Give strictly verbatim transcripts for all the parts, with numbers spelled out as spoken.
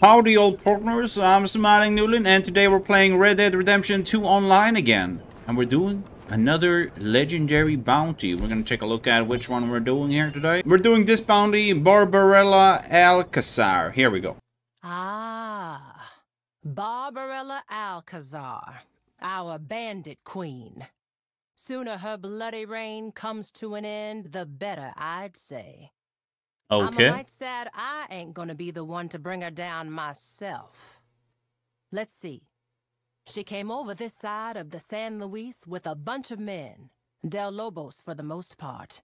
Howdy old partners, I'm Smiling Newlin and today we're playing Red Dead Redemption two online again. And we're doing another legendary bounty. We're going to take a look at which one we're doing here today. We're doing this bounty, Barbarella Alcazar. Here we go. Ah, Barbarella Alcazar, our bandit queen. Sooner her bloody reign comes to an end, the better, I'd say. Okay. I'm right sad I ain't gonna be the one to bring her down myself. Let's see. She came over this side of the San Luis with a bunch of men, Del Lobos for the most part.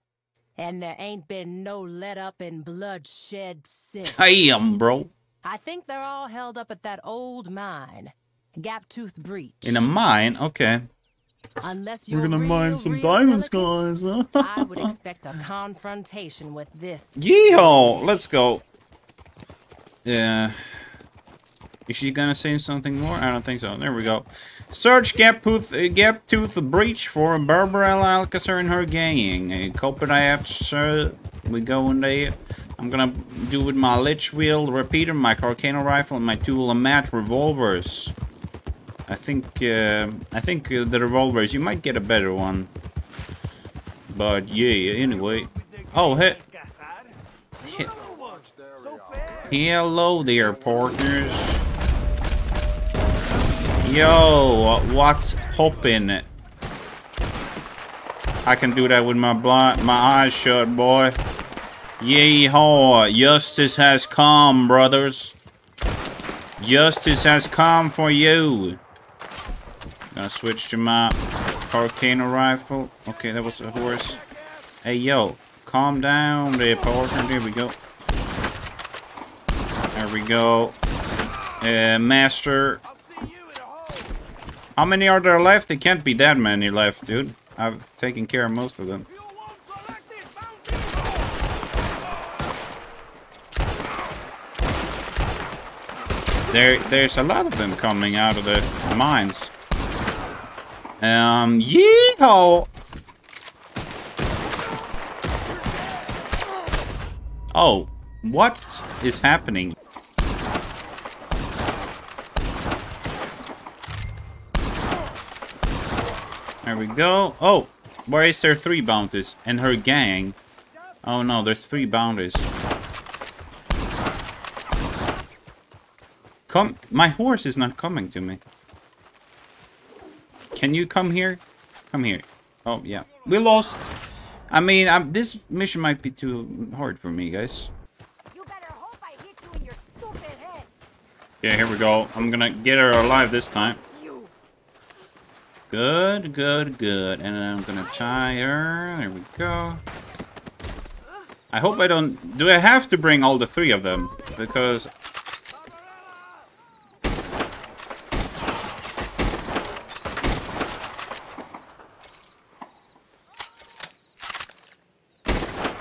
And there ain't been no let-up in bloodshed since. Damn, bro. I think they're all held up at that old mine, Gaptooth Breach. In a mine? Okay. Unless you're We're gonna real, mine some diamonds, delicate, guys. I would expect a confrontation with this. Yeehaw! Let's go. Yeah. Is she gonna say something more? I don't think so. There we go. Search Gaptooth, uh, Gaptooth Breach for Barbarella Alcazar and her gang. A copy that, sir. We go in there. I'm gonna do with my Litchfield Repeater, my Carcano rifle, and my two LeMat revolvers. I think uh, I think uh, the revolvers, you might get a better one. But yeah, anyway. Oh, hey. He Hello there, partners. Yo, what's poppin'? I can do that with my blind, my eyes shut, boy. Yee-haw, justice has come, brothers. Justice has come for you. Gonna switch to my Carcano rifle. Okay, that was a horse. Hey, yo. Calm down there, partner. There we go. There we go. Uh, master. How many are there left? There can't be that many left, dude. I've taken care of most of them. There, there's a lot of them coming out of the mines. Um, yeehaw! Oh, what is happening? There we go. Oh, where is there three bounties? And her gang. Oh no, there's three bounties. Come, my horse is not coming to me. Can you come here? Come here. Oh, yeah. We lost. I mean, I'm, this mission might be too hard for me, guys. You better hope I hit you in your stupid head. Yeah, here we go. I'm gonna get her alive this time. Good, good, good. And I'm gonna tie her. There we go. I hope I don't... Do I have to bring all the three of them? Because...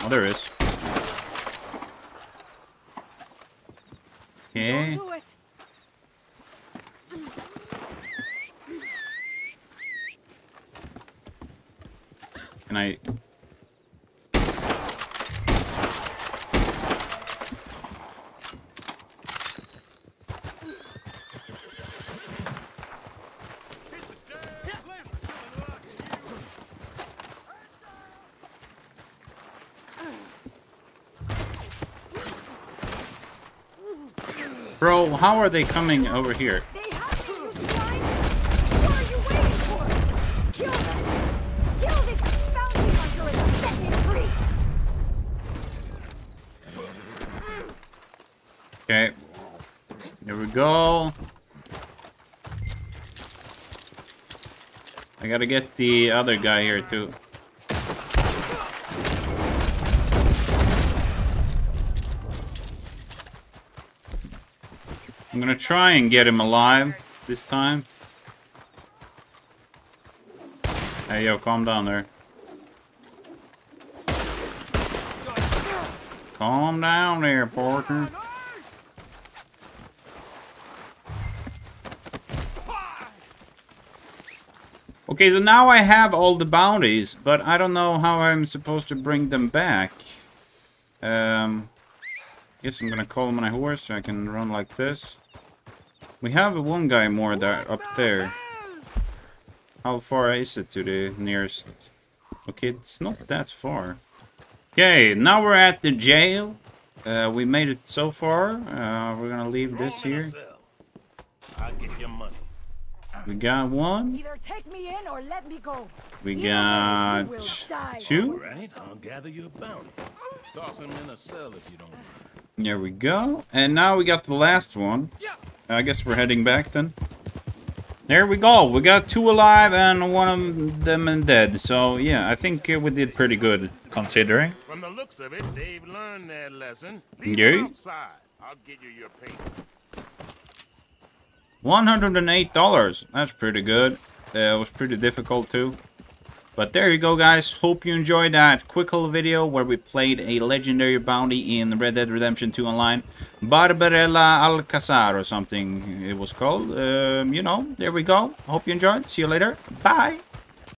Oh, there is. Okay. Do it. Can I... Bro, how are they coming over here? They have to use the line. What are you waiting for? Kill them! Kill this bounty hunter and set me free! Okay. There we go. I gotta get the other guy here too. I'm gonna try and get him alive this time. Hey, yo, calm down there. Calm down there, partner. Okay, so now I have all the bounties, but I don't know how I'm supposed to bring them back. Um... guess I'm gonna call my horse so I can run like this. We have one guy more that up there. How far is it to the nearest? Okay, it's not that far. Okay, now we're at the jail. Uh, we made it so far. Uh, we're gonna leave this here. I'll give you money. We got one. Either take me in or let me go. We got two. Right, I'll gather you a bounty. Toss him in a cell if you don't mind. There we go. And now we got the last one. I guess we're heading back then. There we go. We got two alive and one of them dead. So yeah, I think we did pretty good considering. From the looks of it, they've learned their lesson. Leave them outside. I'll give you your payment. one hundred eight dollars. That's pretty good. Uh, it was pretty difficult too. But there you go, guys. Hope you enjoyed that quick little video where we played a legendary bounty in Red Dead Redemption two Online. Barbarella Alcazar or something it was called. Um, you know, there we go. Hope you enjoyed. See you later. Bye.